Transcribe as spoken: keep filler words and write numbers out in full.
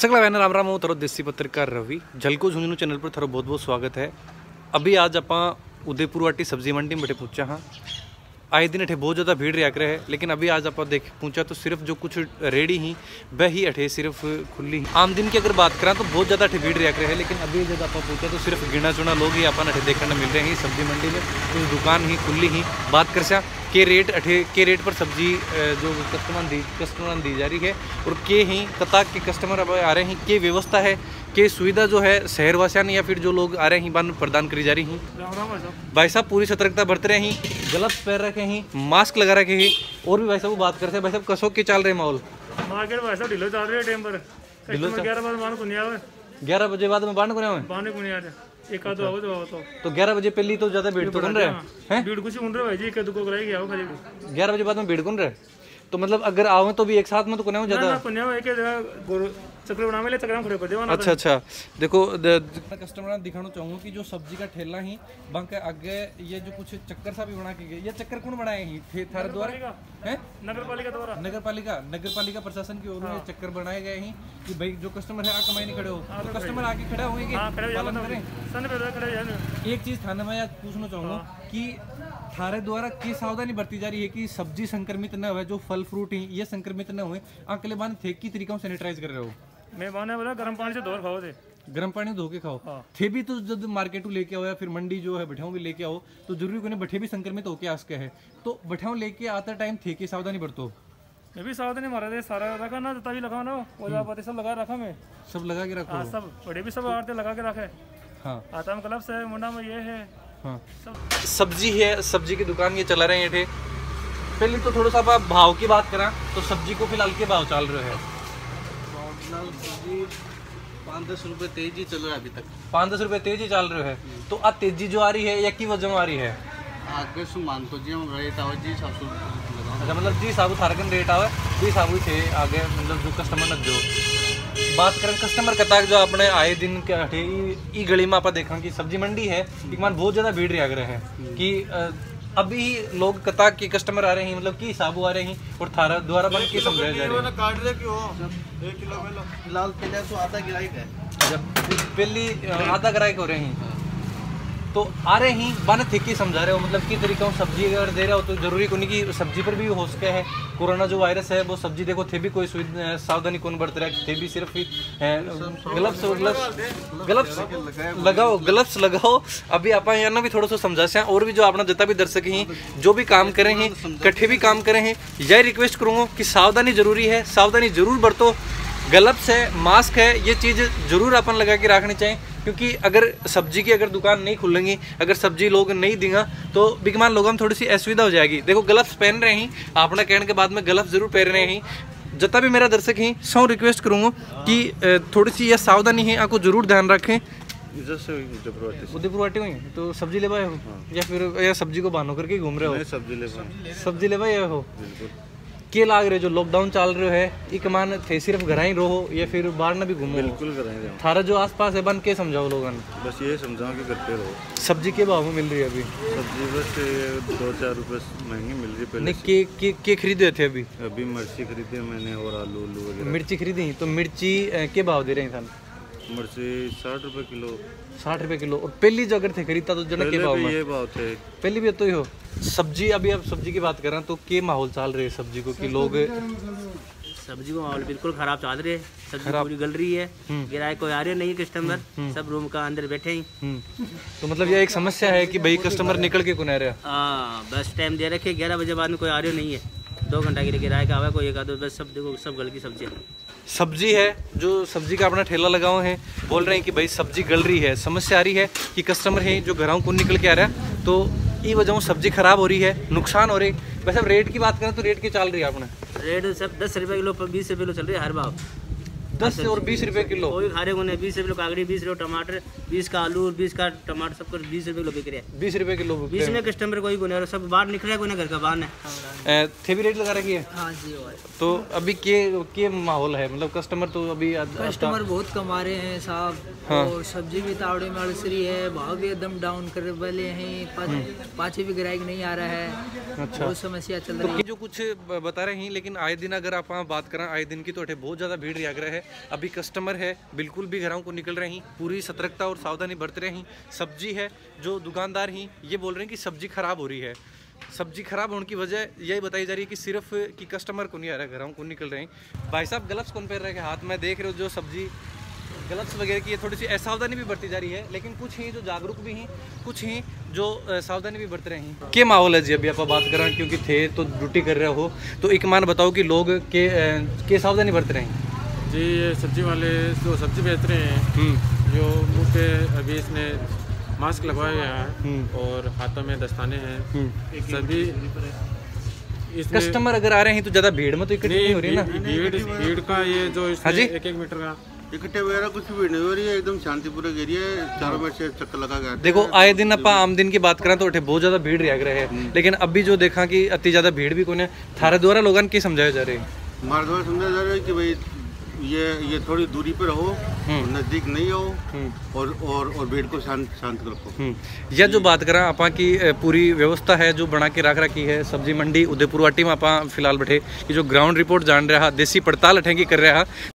सगला वैन राम राम हो थारो देसी पत्रकार रवि झल को झुंझुनू चैनल पर थारो बहुत बहुत स्वागत है। अभी आज आप उदयपुर वाटी सब्जी मंडी में बैठे पहुँचा हाँ। आए दिन अठे बहुत ज़्यादा भीड़ रख रहे हैं, लेकिन अभी आज आप देख पहुँचा तो सिर्फ जो कुछ रेडी ही वह ही अठे सिर्फ खुली ही। आम दिन की अगर बात करें तो बहुत ज़्यादा अठे भीड़ रख रहे हैं, लेकिन अभी जब आप पहुँचा तो सिर्फ गिना चुना लोग ही अपन अठे देखने मिल रहे हैं सब्जी मंडी में। कुछ दुकान ही खुली ही बात कर सा के रेट अठे के रेट पर सब्जी जो कस्टमर दी कस्टमर दी जा रही है और के ही कताक के कस्टमर अब आ रहे हैं। के व्यवस्था है के सुविधा जो है शहरवासियान या फिर जो लोग आ रहे हैं बन प्रदान करी जा रही हैं। भाई साहब पूरी सतर्कता बरत रहे हैं, ग्लव्स पहन रखे हैं, मास्क लगा रखे हैं। और भी भाई साहब बात करते हैं। भाई साहब कसो के चल रहे माहौल ग्यारह बजे बाद में बांध को एक आधो आओ तो आओ तो तो ग्यारह बजे पहले तो ज्यादा भीड़ तो कौन रहे हैं? भीड़ कुछ उन रहे भाई जी एक दुको कराएगी आओ खाली ग्यारह बजे बाद में भीड़ कौन रहे? तो मतलब अगर आओ तो भी एक साथ में तो कोने हो ज्यादा ना कोने हो एक जगह चक्कर बना में ले तकराम खड़े कर देवा ना। अच्छा अच्छा देखो कस्टमर को दिखाना चाहूंगा कि जो सब्जी का ठेला है वहां के आगे ये जो कुछ चक्कर सा भी बना के गए। ये चक्कर कौन बनाए हैं? थारे द्वारा हैं नगरपालिका द्वारा नगरपालिका नगरपालिका प्रशासन की ओर से चक्कर बनाए गए हैं कि भाई जो कस्टमर है आ कमाई नहीं खड़े हो तो कस्टमर आगे खड़ा होएंगे। हां खड़े हो जाओ सन पे खड़े हो जाओ। एक चीज थाने में आज पूछना चाहूंगा कि थारे द्वारा की सावधानी बरती जा रही है कि सब्जी संक्रमित न हो, जो फल फ्रूट हैं ये संक्रमित न हो, आकले बांध फेंक की तरीका से सैनिटाइज कर रहे हो। मैं बाने बोला गर्म पानी से धो खाओ दे गर्म पानी धो के खाओ हाँ। थे भी तो जब मार्केट लेके आओ या फिर मंडी जो है बैठाऊ भी लेके आओ तो जरूरी कोने बैठे भी संक्रमित होके आसके है तो बैठाऊ लेके आता टाइम थे की सावधानी बरतो। मैं भी सावधानी मारा दे सारा रखा ना तभी लगा ना पता सब लगा रखा मैं सब लगा के रखा सब बड़े भी सब आते लगा के रखे हाँ आता में ग्लव्स है मुंडा में ये है हाँ। सब्जी है सब्जी की दुकान ये चला रहे हैं। पहले तो थोड़ा सा आप भाव की बात करा तो सब्जी को फिलहाल के भाव चल रहे हैं? पाँच दस रुपए तेजी चल रहा है अभी तक पाँच दस रुपए तेजी चल रहे है। तो आ तेजी जो आ रही है या की वजह आ रही है? आगे सु मान तो जी हम रेट आओ जी साहब अच्छा मतलब जी साहब थारकन रेट आवे जी साहब से आगे मतलब जो कस्टमर न जो बात करें कस्टमर कताक जो आपने आए दिन के ई गली में आप देखा कि सब्जी मंडी है एक मान बहुत ज्यादा भीड़ लग रहे हैं कि अभी लोग कताक के कस्टमर आ रहे हैं मतलब की साबू आ रहे हैं और थारा द्वारा बन के समझाया जा रहा है काट रहे क्यों एक किलो में लाल पेड़ा तो आधा गिराई है जब पहली आधा गिराई हो रहे हैं तो आ रहे हैं बन ठेके समझा रहे हो मतलब की तरीका सब्जी अगर दे रहे हो तो जरूरी कोनी की सब्जी पर भी हो सके है। कोरोना जो वायरस है वो सब्जी देखो थे भी कोई सावधानी कौन बरत रहा है थे भी सिर्फ ग्लव्स ग्लव्स लगाओ ग्लव्स लगाओ। अभी आप यहाँ भी थोड़ा सा समझा से और भी जो अपना जितना भी दर्शक हैं जो भी काम करे हैं कट्ठे भी काम करे हैं यह रिक्वेस्ट करूँगा कि सावधानी जरूरी है सावधानी जरूर बरतो। ग्लव्स है मास्क है ये चीज़ जरूर अपन लगा के रखनी चाहिए क्योंकि अगर सब्जी की अगर दुकान नहीं खुलेंगी अगर सब्जी लोग नहीं देंगे तो बिगमान लोगों में थोड़ी सी असुविधा हो जाएगी। देखो ग्लव्स पहन रहे हैं आपने कहने के बाद में ग्लव्स जरूर पहन रहे हैं। जितना भी मेरा दर्शक हैं सब रिक्वेस्ट करूँगा कि थोड़ी सी यह सावधानी है आपको जरूर ध्यान रखें। जैसे उदयपुर वाटी हुई तो सब्जी ले भाई हो या फिर या सब्जी को बहानो करके घूम रहे हो? सब्जी ले सब्जी ले भाई हो के लाग रहे जो लॉकडाउन चल रहे है एक मान थे सिर्फ घर ही रहो या फिर बाहर ना भी घूमो बिल्कुल थारा जो आसपास है बन के समझाओ लोगन बस ये समझाओ कि घर पे रहो। सब्जी के भाव में मिल रही है अभी सब्जी बस दो चार रुपए महंगी मिल रही पहले नहीं के, के, के खरीदे थे अभी अभी मिर्ची खरीदे मैंने और आलू आलू वगैरह मिर्ची खरीदी तो मिर्ची के भाव दे रहे हैं थान मिर्ची साठ रुपए किलो साठ रुपए किलो और पहली जो अगर थे खरीदता तो जन के भाव में ये भाव थे पहली भी तो ही हो। सब्जी अभी आप सब्जी की बात कर रहे हैं तो के माहौल चल रहे है सब्जी को कि लोग सब्जी को माहौल बिल्कुल खराब चल रहे है सब्जी पूरी गल रही है किराए कोई आ रहे नहीं कस्टमर सब रूम का अंदर बैठे ही तो मतलब यह एक समस्या है कि भाई कस्टमर निकल के कौन आ रहा है बस टाइम दे रखे ग्यारह बजे बाद में कोई आ रहे नहीं है दो घंटा के लिए किराए का आवा कोई एक आधो बस सब देखो सब गल की सब्जी सब्जी है जो सब्जी का अपना ठेला लगाओ है बोल रहे हैं कि भाई सब्जी गल रही है समस्या आ रही है कि कस्टमर है जो घरों को निकल के आ रहा है तो ये वजह सब्जी खराब हो रही है नुकसान हो रही है। वैसे रेट की बात करें तो रेट क्या चल रही है आपने? रेट सब दस रुपए किलो बीस रुपए किलो चल रही है हर भाव दस और बीस रुपए किलो हरे गुने बीस रुपए किलो कागड़ी बीस किलो टमाटर बीस का आलू बीस का टमाटर सबको बीस रुपए किलो बिक रहा है बीस रुपए किलो बीस में कस्टमर कोई गुने सब बाहर निकल रहा है कोई घर का बाहर है थे भी रेट लगा रखी है हाँ जी। तो अभी के माहौल है मतलब कस्टमर तो अभी कस्टमर बहुत कमा रहे हैं साहब और सब्जी भी तावड़े में अड़सरी है भाव भी एकदम डाउन कर वाले हैं पाचे भी ग्राहक नहीं आ रहा है बहुत समस्या चल रही है जो कुछ बता रहे हैं। लेकिन आए दिन अगर आप बात करें आए दिन की तो बहुत ज्यादा भीड़ लग रहा है अभी कस्टमर है बिल्कुल भी घरों को निकल रहे हैं, पूरी सतर्कता और सावधानी बरत रहे हैं। सब्जी है जो दुकानदार हैं ये बोल रहे हैं कि सब्जी ख़राब हो रही है। सब्जी ख़राब होने की वजह यही बताई जा रही है कि सिर्फ कि कस्टमर को नहीं आ रहा है, घरों को निकल रहे हैं। भाई साहब ग्लव्स कौन पहन रहे हैं हाथ में, देख रहे हो जो सब्जी ग्लव्स वगैरह की ये थोड़ी सी असावधानी भी बरती जा रही है, लेकिन कुछ ही जो जागरूक भी हैं, कुछ ही जो सावधानी भी बरत रहे हैं। क्या माहौल है जी अभी आप बात कर रहे हैं, क्योंकि थे तो ड्यूटी कर रहे हो तो एक मान बताओ कि लोग के के सावधानी बरत रहे हैं जी? ये सब्जी वाले जो सब्जी बेच रहे हैं जो मुँह पे अभी इसने मास्क लगवाया है और हाथों में दस्ताने हैं सभी। कस्टमर अगर आ रहे हैं तो ज़्यादा भीड़ में तो इकट्ठी नहीं हो रही ना? भीड़ भीड़ का ये जो एक एक मीटर का इकट्ठे वगैरह कुछ भीड़ नहीं हो रही है, एकदम शांतिपूर्वक एरिया है, चारों ओर से चक्कर लगा गया। देखो आए दिन अपना आम दिन की बात करें तो उठे बहुत ज़्यादा भीड़ रह रहे है, लेकिन अभी जो देखा कि अति ज़्यादा भीड़ भी कोने थारे द्वारा लोगों की समझाया जा रही है। हमारे द्वारा समझाया जा रहा है कि भाई ये ये थोड़ी दूरी पर रहो, नज़दीक नहीं हो और और और भीड़ को शांत शांत रखो। यह जो बात करें आपा की पूरी व्यवस्था है जो बना के रख रखी है सब्जी मंडी उदयपुर वाटी में। आपा फिलहाल बैठे कि जो ग्राउंड रिपोर्ट जान रहा देसी पड़ताल अठेंगी कर रहा